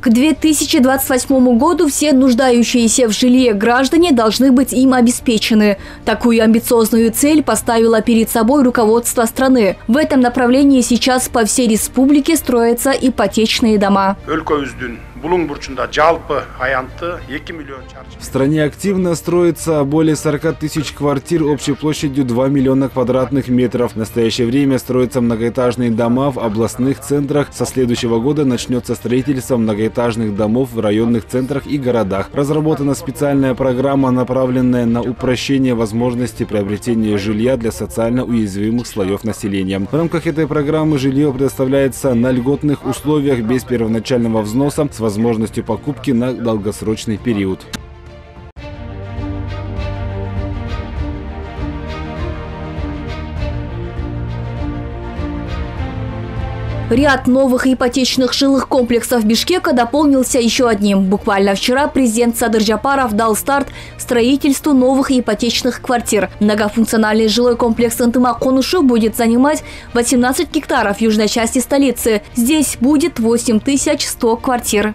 К 2028 году все нуждающиеся в жилье граждане должны быть им обеспечены. Такую амбициозную цель поставило перед собой руководство страны. В этом направлении сейчас по всей республике строятся ипотечные дома. В стране активно строится более 40 тысяч квартир общей площадью 2 миллиона квадратных метров. В настоящее время строятся многоэтажные дома в областных центрах. Со следующего года начнется строительство многоэтажных домов в районных центрах и городах. Разработана специальная программа, направленная на упрощение возможности приобретения жилья для социально уязвимых слоев населения. В рамках этой программы жилье предоставляется на льготных условиях без первоначального взноса с возможностью покупки на долгосрочный период. Ряд новых ипотечных жилых комплексов Бишкека дополнился еще одним. Буквально вчера президент Садыр Джапаров дал старт строительству новых ипотечных квартир. Многофункциональный жилой комплекс «Ынтымак Конушу» будет занимать 18 гектаров южной части столицы. Здесь будет 8100 квартир.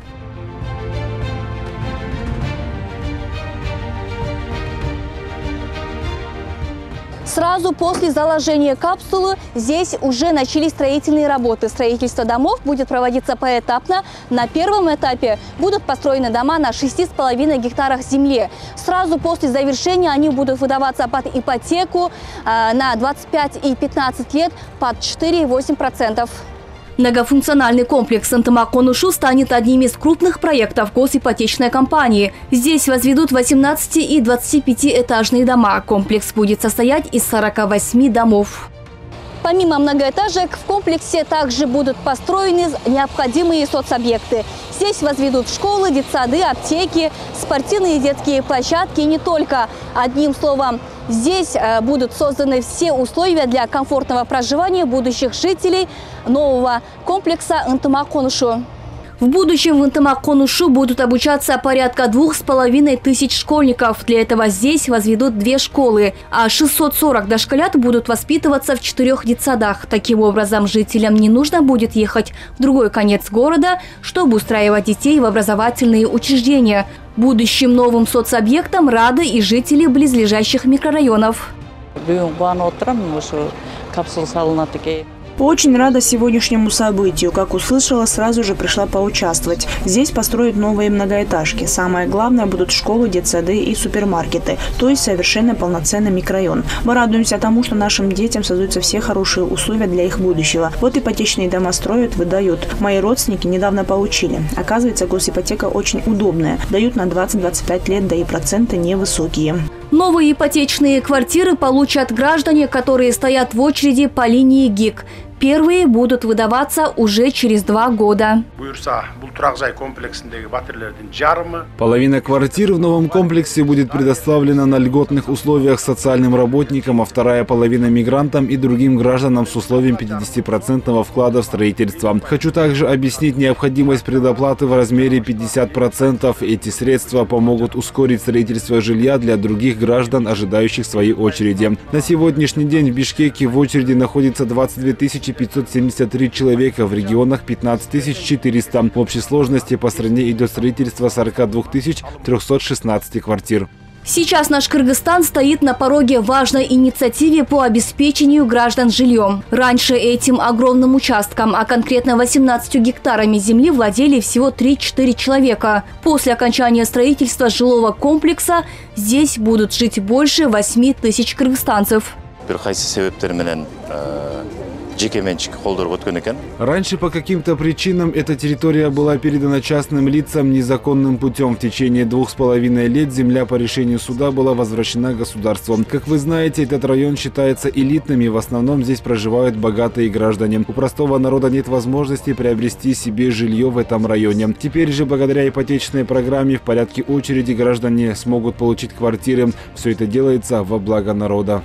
Сразу после заложения капсулы здесь уже начались строительные работы. Строительство домов будет проводиться поэтапно. На первом этапе будут построены дома на 6,5 гектарах земли. Сразу после завершения они будут выдаваться под ипотеку на 25 и 15 лет под 4,8%. Многофункциональный комплекс «Ынтымак Конушу» станет одним из крупных проектов госипотечной компании. Здесь возведут 18- и 25-этажные дома. Комплекс будет состоять из 48 домов. Помимо многоэтажек, в комплексе также будут построены необходимые соцобъекты. Здесь возведут школы, детсады, аптеки, спортивные и детские площадки и не только. Одним словом, здесь будут созданы все условия для комфортного проживания будущих жителей нового комплекса «Ынтымак Конушу». В будущем в «Ынтымак Конушу» будут обучаться порядка 2500 школьников. Для этого здесь возведут 2 школы, а 640 дошколят будут воспитываться в 4 детсадах. Таким образом, жителям не нужно будет ехать в другой конец города, чтобы устраивать детей в образовательные учреждения. Будущим новым соцобъектам рады и жители близлежащих микрорайонов. Очень рада сегодняшнему событию. Как услышала, сразу же пришла поучаствовать. Здесь построят новые многоэтажки. Самое главное будут школы, детсады и супермаркеты. То есть совершенно полноценный микрорайон. Мы радуемся тому, что нашим детям создаются все хорошие условия для их будущего. Вот ипотечные дома строят, выдают. Мои родственники недавно получили. Оказывается, госипотека очень удобная. Дают на 20-25 лет, да и проценты невысокие. Новые ипотечные квартиры получат граждане, которые стоят в очереди по линии ГИК. Первые будут выдаваться уже через 2 года. Половина квартир в новом комплексе будет предоставлена на льготных условиях социальным работникам, а вторая половина мигрантам и другим гражданам с условием 50% вклада в строительство. Хочу также объяснить необходимость предоплаты в размере 50%. Эти средства помогут ускорить строительство жилья для других граждан, ожидающих своей очереди. На сегодняшний день в Бишкеке в очереди находится 22 573 человека, в регионах 15 400. В общей сложности по стране идет строительство 42 316 квартир. Сейчас наш Кыргызстан стоит на пороге важной инициативы по обеспечению граждан жильем. Раньше этим огромным участком, а конкретно 18 гектарами земли, владели всего 3-4 человека. После окончания строительства жилого комплекса здесь будут жить больше 8000 кыргызстанцев. Раньше по каким-то причинам эта территория была передана частным лицам незаконным путем. В течение 2,5 лет земля по решению суда была возвращена государством. Как вы знаете, этот район считается элитным, и в основном здесь проживают богатые граждане. У простого народа нет возможности приобрести себе жилье в этом районе. Теперь же, благодаря ипотечной программе, в порядке очереди граждане смогут получить квартиры. Все это делается во благо народа.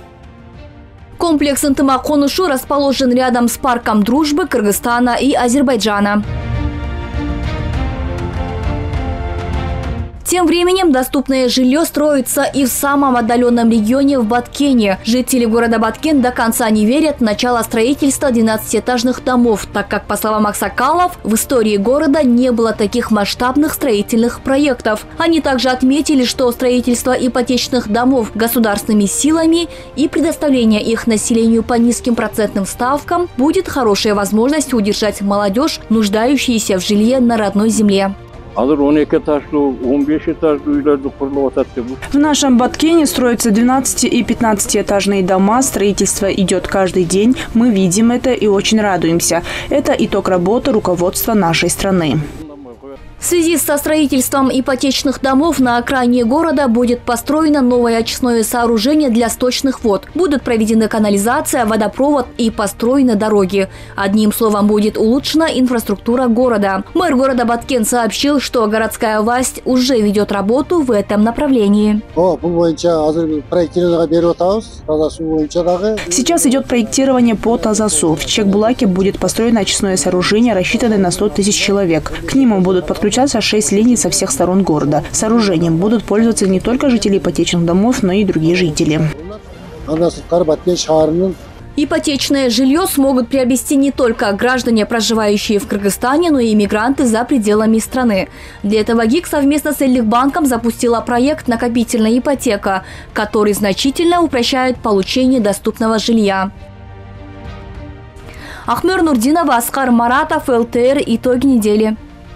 Комплекс «Ынтымак Конушу» расположен рядом с парком дружбы Кыргызстана и Азербайджана. Тем временем доступное жилье строится и в самом отдаленном регионе в Баткене. Жители города Баткен до конца не верят в начало строительства 12-этажных домов, так как, по словам аксакалов, в истории города не было таких масштабных строительных проектов. Они также отметили, что строительство ипотечных домов государственными силами и предоставление их населению по низким процентным ставкам будет хорошая возможность удержать молодежь, нуждающуюся в жилье на родной земле. В нашем Баткене строятся 12- и 15-этажные дома. Строительство идет каждый день. Мы видим это и очень радуемся. Это итог работы руководства нашей страны. В связи со строительством ипотечных домов на окраине города будет построено новое очистное сооружение для сточных вод. Будут проведены канализация, водопровод и построены дороги. Одним словом, будет улучшена инфраструктура города. Мэр города Баткен сообщил, что городская власть уже ведет работу в этом направлении. Сейчас идет проектирование по Тазасу. В Чек-Булаке будет построено очистное сооружение, рассчитанное на 100 тысяч человек. К нему будут подключены 6 линий со всех сторон города. Сооружением будут пользоваться не только жители ипотечных домов, но и другие жители. Ипотечное жилье смогут приобрести не только граждане, проживающие в Кыргызстане, но и иммигранты за пределами страны. Для этого ГИК совместно с Элифбанком запустила проект «Накопительная ипотека», который значительно упрощает получение доступного жилья. Ахмур Нурдинова, Аскар Маратов, ЛТР. Итоги недели.